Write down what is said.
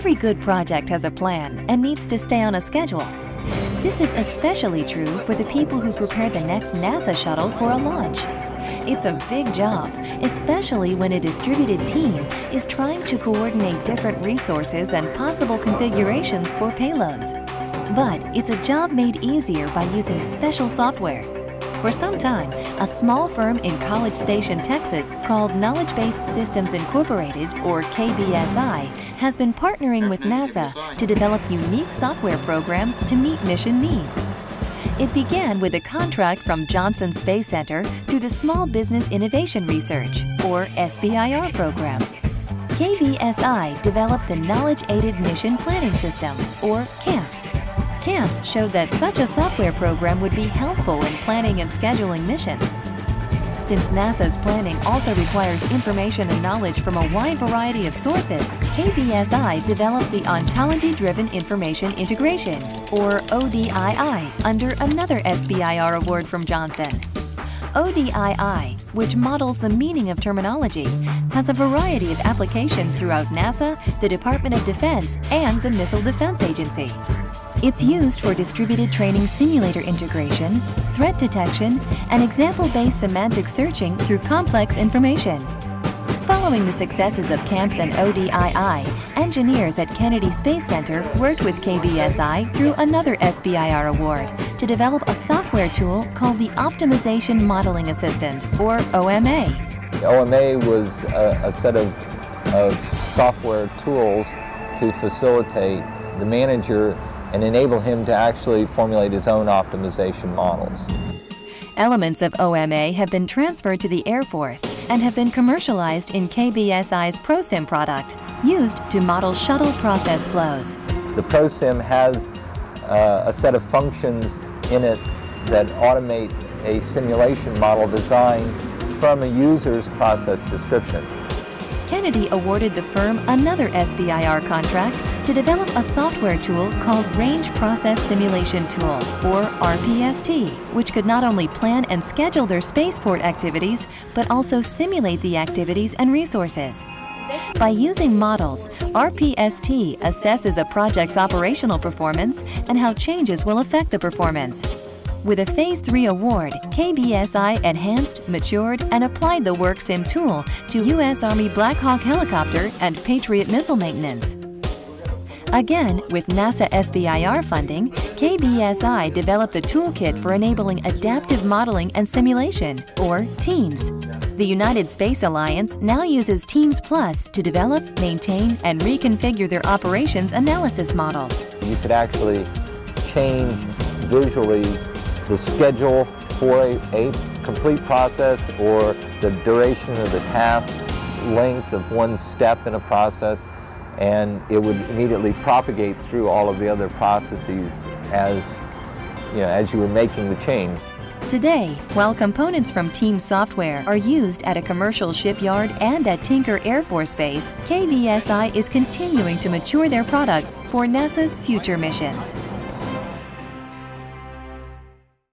Every good project has a plan and needs to stay on a schedule. This is especially true for the people who prepare the next NASA shuttle for a launch. It's a big job, especially when a distributed team is trying to coordinate different resources and possible configurations for payloads. But it's a job made easier by using special software. For some time, a small firm in College Station, Texas, called Knowledge-Based Systems Incorporated, or KBSI, has been partnering with NASA to develop unique software programs to meet mission needs. It began with a contract from Johnson Space Center through the Small Business Innovation Research, or SBIR program. KBSI developed the Knowledge-Aided Mission Planning System, or CAMPS. CAMPS showed that such a software program would be helpful in planning and scheduling missions. Since NASA's planning also requires information and knowledge from a wide variety of sources, KBSI developed the Ontology Driven Information Integration, or ODII, under another SBIR award from Johnson. ODII, which models the meaning of terminology, has a variety of applications throughout NASA, the Department of Defense, and the Missile Defense Agency. It's used for distributed training simulator integration, threat detection, and example-based semantic searching through complex information. Following the successes of CAMPS and ODII, engineers at Kennedy Space Center worked with KBSI through another SBIR award to develop a software tool called the Optimization Modeling Assistant, or OMA. OMA was a set of software tools to facilitate the manager and enable him to actually formulate his own optimization models. Elements of OMA have been transferred to the Air Force and have been commercialized in KBSI's ProSim product, used to model shuttle process flows. The ProSim has a set of functions in it that automate a simulation model designed from a user's process description. Kennedy awarded the firm another SBIR contract to develop a software tool called Range Process Simulation Tool, or RPST, which could not only plan and schedule their spaceport activities, but also simulate the activities and resources. By using models, RPST assesses a project's operational performance and how changes will affect the performance. With a Phase 3 award, KBSI enhanced, matured, and applied the WORK SIM tool to U.S. Army Black Hawk helicopter and Patriot missile maintenance. Again, with NASA SBIR funding, KBSI developed the toolkit for enabling Adaptive Modeling and Simulation, or TEAMS. The United Space Alliance now uses TEAMS Plus to develop, maintain, and reconfigure their operations analysis models. You could actually change visually the schedule for a complete process, or the duration of the task, length of one step in a process, and it would immediately propagate through all of the other processes as you were making the change. Today, while components from Team Software are used at a commercial shipyard and at Tinker Air Force Base, KBSI is continuing to mature their products for NASA's future missions.